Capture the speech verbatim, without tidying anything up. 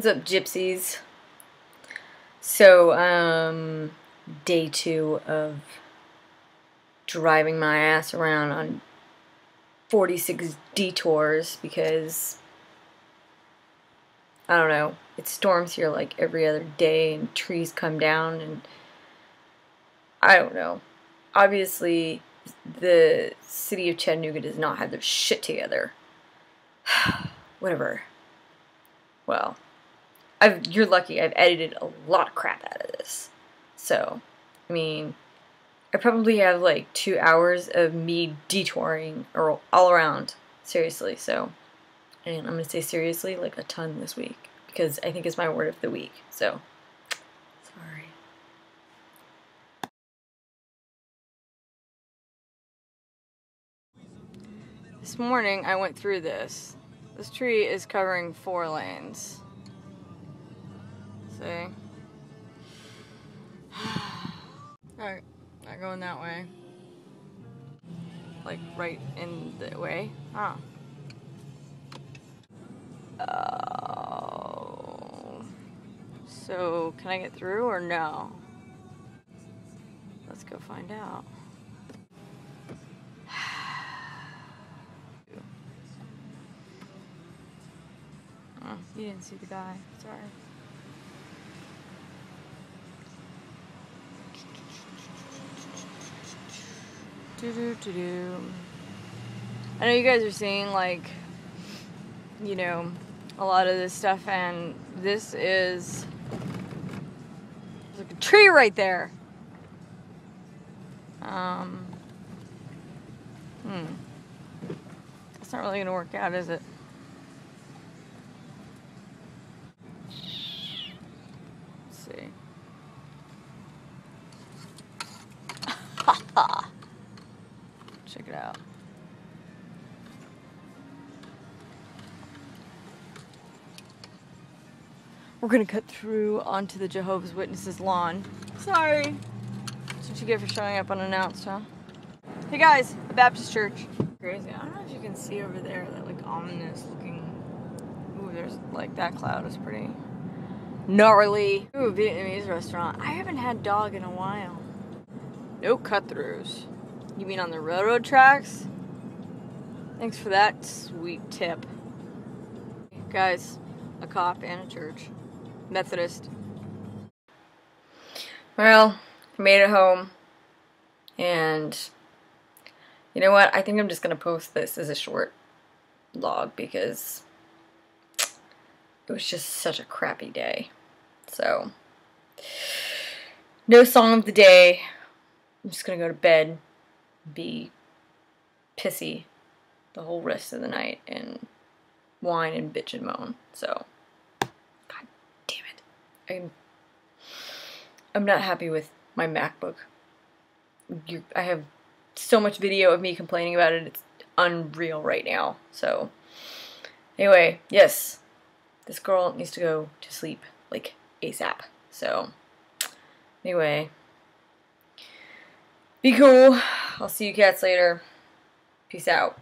What's up, gypsies? So, um, day two of driving my ass around on forty-six detours because, I don't know, it storms here like every other day and trees come down and I don't know. Obviously, the city of Chattanooga does not have their shit together. Whatever. Well, I've, you're lucky I've edited a lot of crap out of this. So, I mean, I probably have like two hours of me detouring or all around. Seriously, so. And I'm going to say seriously like a ton this week. Because I think it's my word of the week. So, sorry. This morning I went through this. This tree is covering four lanes. See? Alright, not going that way. Like right in the way. Huh. Oh. So, can I get through or no? Let's go find out. You didn't see the guy. Sorry. Do do do do. I know you guys are seeing like, you know, a lot of this stuff, and this is there's like a tree right there. Um. Hmm. That's not really gonna work out, is it? Check it out. We're gonna cut through onto the Jehovah's Witnesses lawn. Sorry. That's what you get for showing up unannounced, huh? Hey guys, the Baptist Church. Crazy. I don't know if you can see over there that like ominous looking. Ooh, there's like that cloud is pretty gnarly. Ooh, Vietnamese restaurant. I haven't had dog in a while. No cut-throughs. You mean on the railroad tracks? Thanks for that sweet tip. Guys, a cop and a church. Methodist. Well, I made it home. And you know what? I think I'm just going to post this as a short vlog because it was just such a crappy day. So, no song of the day. I'm just gonna go to bed, be pissy the whole rest of the night, and whine and bitch and moan. So, god damn it. I'm, I'm not happy with my MacBook. You, I have so much video of me complaining about it, it's unreal right now. So, anyway, yes, this girl needs to go to sleep, like, ASAP. So, anyway. Be cool. I'll see you cats later. Peace out.